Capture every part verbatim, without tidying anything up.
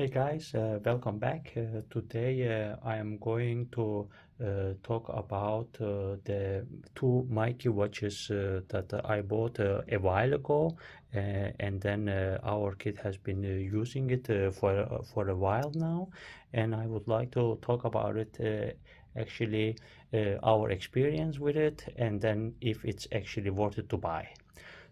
Hey guys, uh, welcome back. Uh, today uh, I am going to uh, talk about uh, the two MyKi watches uh, that I bought uh, a while ago, uh, and then uh, our kid has been uh, using it uh, for uh, for a while now, and I would like to talk about it. Uh, actually, uh, our experience with it, and then if it's actually worth it to buy.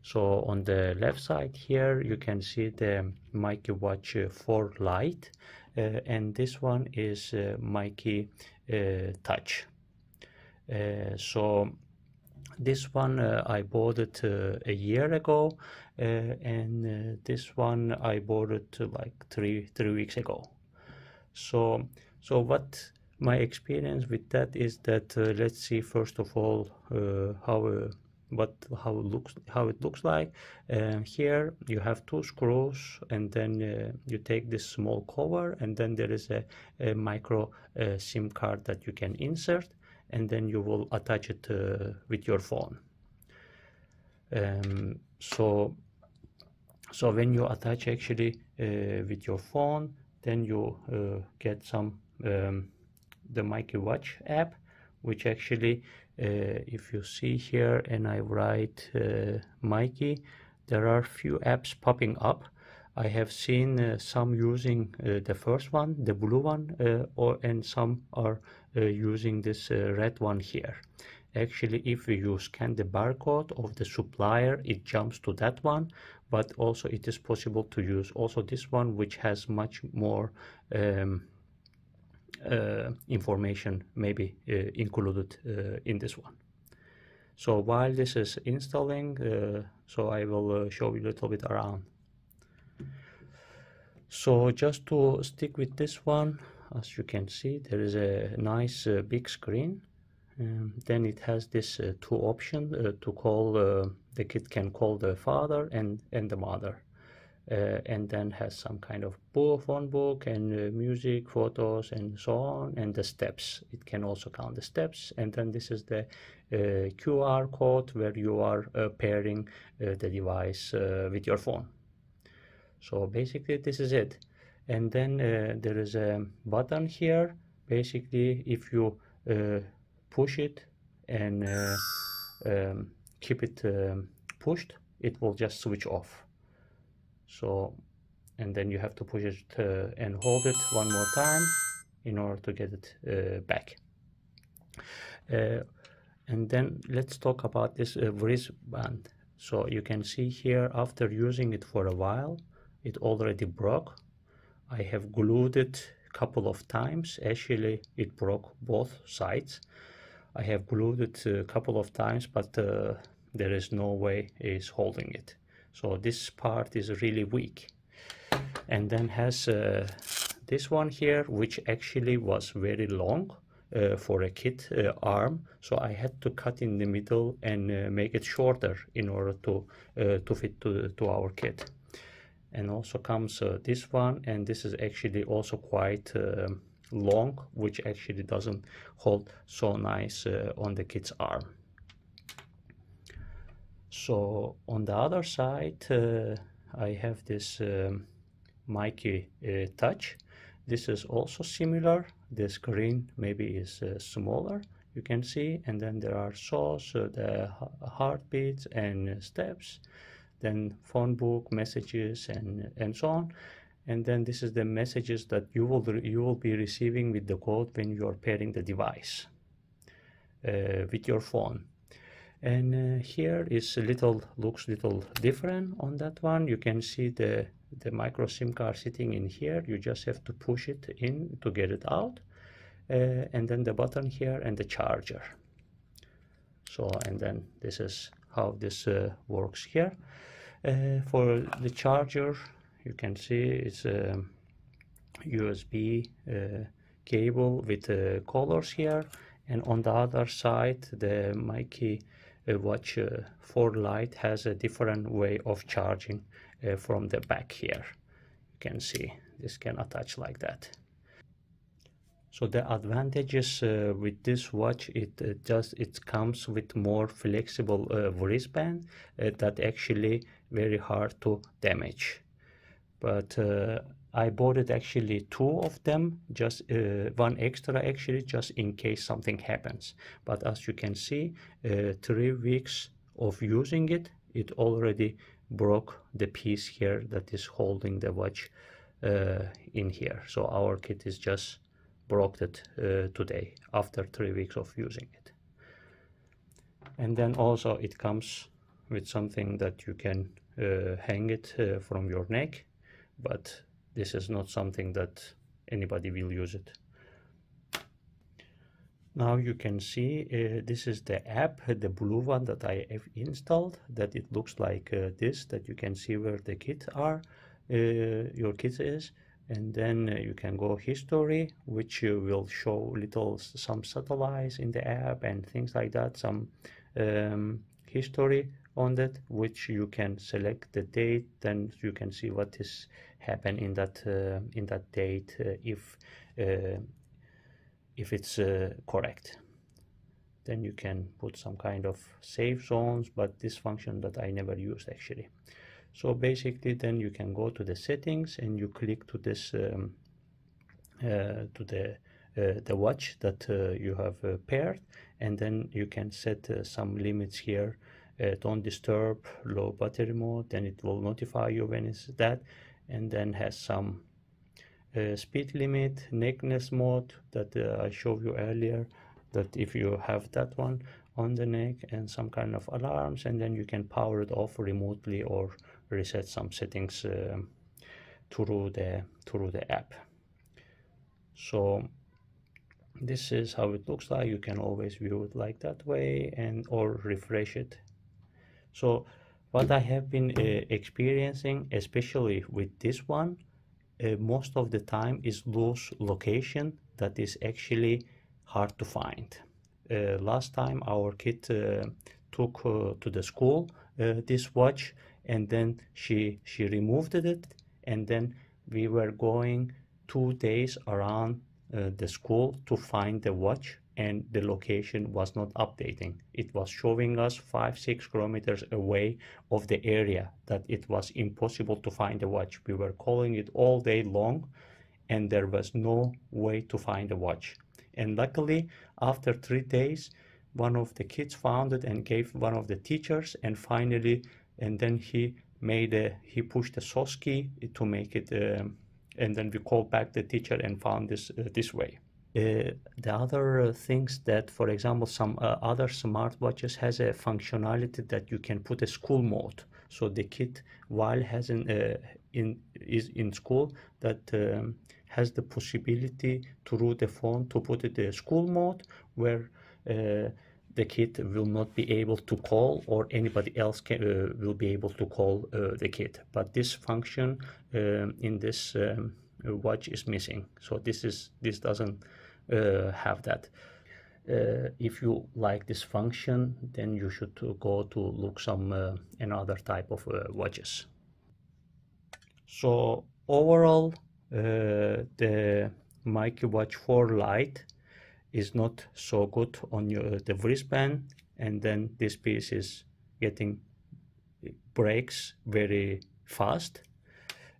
So on the left side here you can see the MyKi Watch four Lite, uh, and this one is uh, MyKi uh, Touch. Uh, so this one uh, I bought it uh, a year ago, uh, and uh, this one I bought it like three three weeks ago. So so what my experience with that is that uh, let's see first of all uh, how. Uh, What how it looks how it looks like. Um, here you have two screws, and then uh, you take this small cover, and then there is a, a micro uh, SIM card that you can insert, and then you will attach it uh, with your phone. Um, so so when you attach actually uh, with your phone, then you uh, get some um, the MyKi Watch app, which actually Uh, if you see here and I write uh, MyKi, there are few apps popping up. I have seen uh, some using uh, the first one, the blue one, uh, or and some are uh, using this uh, red one here. Actually, if you scan the barcode of the supplier, it jumps to that one, but also it is possible to use also this one, which has much more um, Uh, information maybe uh, included uh, in this one. So while this is installing, uh, so I will uh, show you a little bit around. So just to stick with this one, as you can see, there is a nice uh, big screen. Um, then it has this uh, two options uh, to call. Uh, the kid can call the father and and the mother. Uh, and then has some kind of book, phone book, and uh, music, photos, and so on, and the steps. It can also count the steps. And then this is the uh, Q R code where you are uh, pairing uh, the device uh, with your phone. So basically this is it. And then uh, there is a button here. Basically if you uh, push it and uh, um, keep it um, pushed, it will just switch off. So, and then you have to push it uh, and hold it one more time in order to get it uh, back. Uh, and then let's talk about this uh, wristband. So you can see here, after using it for a while, it already broke. I have glued it a couple of times. Actually, it broke both sides. I have glued it a couple of times, but uh, there is no way it's holding it. So this part is really weak. And then has uh, this one here, which actually was very long uh, for a kid uh, arm. So I had to cut in the middle and uh, make it shorter in order to uh, to fit to, to our kid. And also comes uh, this one, and this is actually also quite uh, long, which actually doesn't hold so nice uh, on the kid's arm. So on the other side, uh, I have this um, MyKi uh, Touch. This is also similar. The screen maybe is uh, smaller, you can see. And then there are source, uh, the heartbeats and steps, then phone book, messages, and and so on. And then this is the messages that you will you will be receiving with the code when you are pairing the device uh, with your phone. And uh, here is a little looks little different on that one. You can see the the micro SIM card sitting in here. You just have to push it in to get it out, uh, and then the button here and the charger. So and then this is how this uh, works here. Uh, for the charger, you can see it's a U S B uh, cable with uh, colors here. And on the other side, the MyKi uh, Watch uh, four Lite has a different way of charging uh, from the back here. You can see this can attach like that. So the advantages uh, with this watch, it uh, just it comes with more flexible uh, wristband uh, that actually very hard to damage. But uh, I bought actually two of them, just uh, one extra actually, just in case something happens. But as you can see, uh, three weeks of using it, it already broke the piece here that is holding the watch uh, in here. So our kit is just broke it uh, today after three weeks of using it. And then also it comes with something that you can uh, hang it uh, from your neck, but this is not something that anybody will use it. Now you can see uh, this is the app, the blue one that I have installed, that it looks like uh, this, that you can see where the kit are, uh, your kit is. And then uh, you can go history, which uh, will show little some satellites in the app and things like that, some um, history on that, which you can select the date. Then you can see what is happened in that uh, in that date, uh, if uh, if it's uh, correct. Then you can put some kind of save zones, but this function that I never used actually. So basically, then you can go to the settings and you click to this um, uh, to the uh, the watch that uh, you have uh, paired, and then you can set uh, some limits here. Uh, don't disturb, low battery mode. Then it will notify you when it's that, and then has some uh, speed limit, neckness mode that uh, I showed you earlier. That if you have that one on the neck, and some kind of alarms, and then you can power it off remotely or reset some settings uh, through the through the app. So this is how it looks like. You can always view it like that way, and or refresh it. So what I have been uh, experiencing, especially with this one, uh, most of the time is loose location that is actually hard to find. Uh, last time our kid uh, took uh, to the school uh, this watch, and then she she removed it, and then we were going two days around uh, the school to find the watch, and the location was not updating. It was showing us five six kilometers away of the area that it was impossible to find the watch. We were calling it all day long, and there was no way to find the watch. And luckily, after three days, one of the kids found it and gave one of the teachers, and finally, and then he made a, he pushed the source key to make it, um, and then we called back the teacher and found this uh, this way. Uh, the other uh, things that, for example, some uh, other smartwatches has a functionality that you can put a school mode. So the kid, while has an, uh, in is in school, that um, has the possibility through the phone to put it in school mode, where uh, the kid will not be able to call, or anybody else can, uh, will be able to call uh, the kid. But this function um, in this um, watch is missing. So this is this doesn't uh, have that. Uh, if you like this function, then you should go to look some uh, another type of uh, watches. So overall, uh, the MyKi Watch four Lite is not so good on your, the wristband, and then this piece is getting breaks very fast.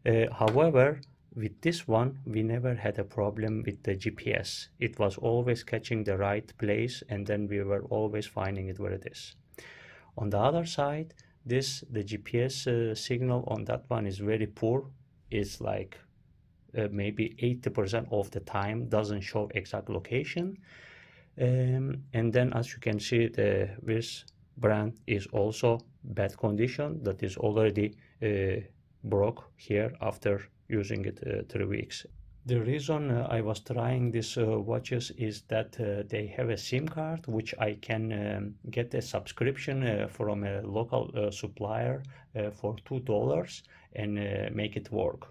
Uh, however, with this one, we never had a problem with the G P S. It was always catching the right place, and then we were always finding it where it is. On the other side, this the G P S uh, signal on that one is very poor. It's like uh, maybe eighty percent of the time doesn't show exact location. Um, and then as you can see, the wristband is also bad condition, that is already uh, broke here after using it uh, three weeks. The reason uh, I was trying these uh, watches is that uh, they have a SIM card, which I can um, get a subscription uh, from a local uh, supplier uh, for two dollars and uh, make it work.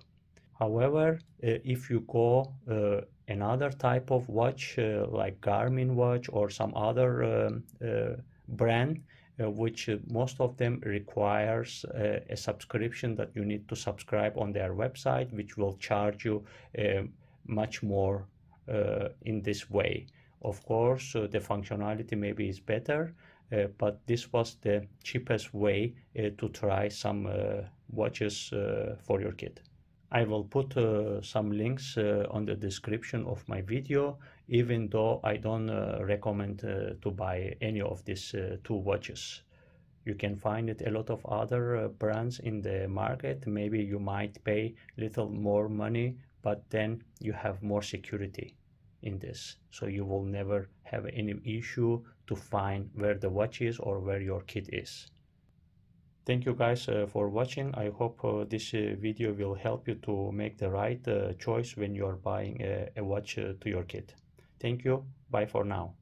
However, uh, if you go uh, another type of watch, uh, like Garmin watch or some other um, uh, brand, Uh, which uh, most of them requires uh, a subscription that you need to subscribe on their website, which will charge you uh, much more uh, in this way. Of course, uh, the functionality maybe is better, uh, but this was the cheapest way uh, to try some uh, watches uh, for your kid. I will put uh, some links uh, on the description of my video, even though I don't uh, recommend uh, to buy any of these uh, two watches. You can find it a lot of other uh, brands in the market. Maybe you might pay little more money, but then you have more security in this. So you will never have any issue to find where the watch is or where your kid is. Thank you guys uh, for watching. I hope uh, this uh, video will help you to make the right uh, choice when you are buying a, a watch uh, to your kid. Thank you. Bye for now.